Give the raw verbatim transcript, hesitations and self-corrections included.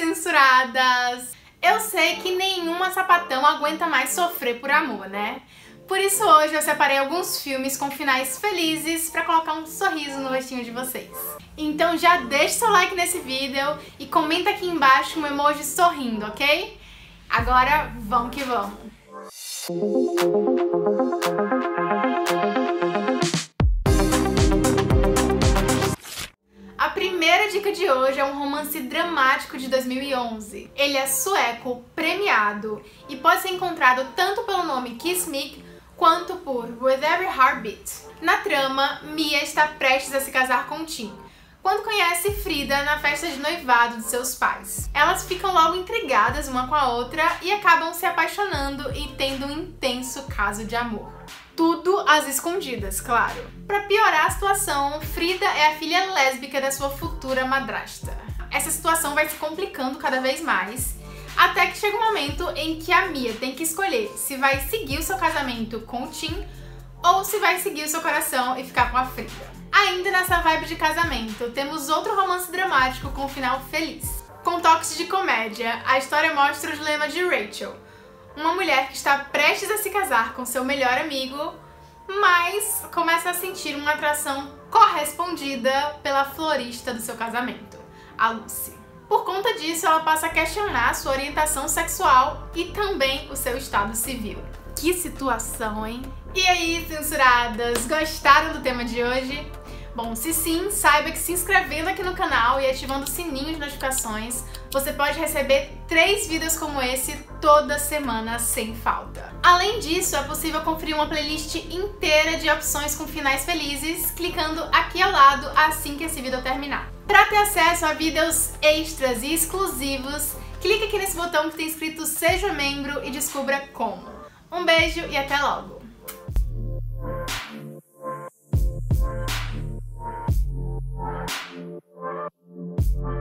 censuradas! Eu sei que nenhuma sapatão aguenta mais sofrer por amor, né? Por isso hoje eu separei alguns filmes com finais felizes pra colocar um sorriso no rostinho de vocês. Então já deixa seu like nesse vídeo e comenta aqui embaixo um emoji sorrindo, ok? Agora vamos que vamos! A primeira dica de hoje é um romance dramático de dois mil e onze. Ele é sueco, premiado, e pode ser encontrado tanto pelo nome Kyss Mig quanto por With Every Heartbeat. Na trama, Mia está prestes a se casar com Tim, quando conhece Frida na festa de noivado de seus pais. Elas ficam logo intrigadas uma com a outra e acabam se apaixonando e tendo um intenso caso de amor. Tudo às escondidas, claro. Pra piorar a situação, Frida é a filha lésbica da sua futura madrasta. Essa situação vai se complicando cada vez mais, até que chega um momento em que a Mia tem que escolher se vai seguir o seu casamento com o Tim ou se vai seguir o seu coração e ficar com a Frida. Ainda nessa vibe de casamento, temos outro romance dramático com um final feliz. Com toques de comédia, a história mostra o dilema de Rachel, uma mulher que está prestes a se casar com seu melhor amigo, mas começa a sentir uma atração correspondida pela florista do seu casamento, a Lucy. Por conta disso, ela passa a questionar sua orientação sexual e também o seu estado civil. Que situação, hein? E aí, censuradas, gostaram do tema de hoje? Bom, se sim, saiba que se inscrevendo aqui no canal e ativando o sininho de notificações, você pode receber três vídeos como esse toda semana sem falta. Além disso, é possível conferir uma playlist inteira de opções com finais felizes clicando aqui ao lado assim que esse vídeo terminar. Para ter acesso a vídeos extras e exclusivos, clique aqui nesse botão que tem escrito Seja Membro e descubra como. Um beijo e até logo! All right.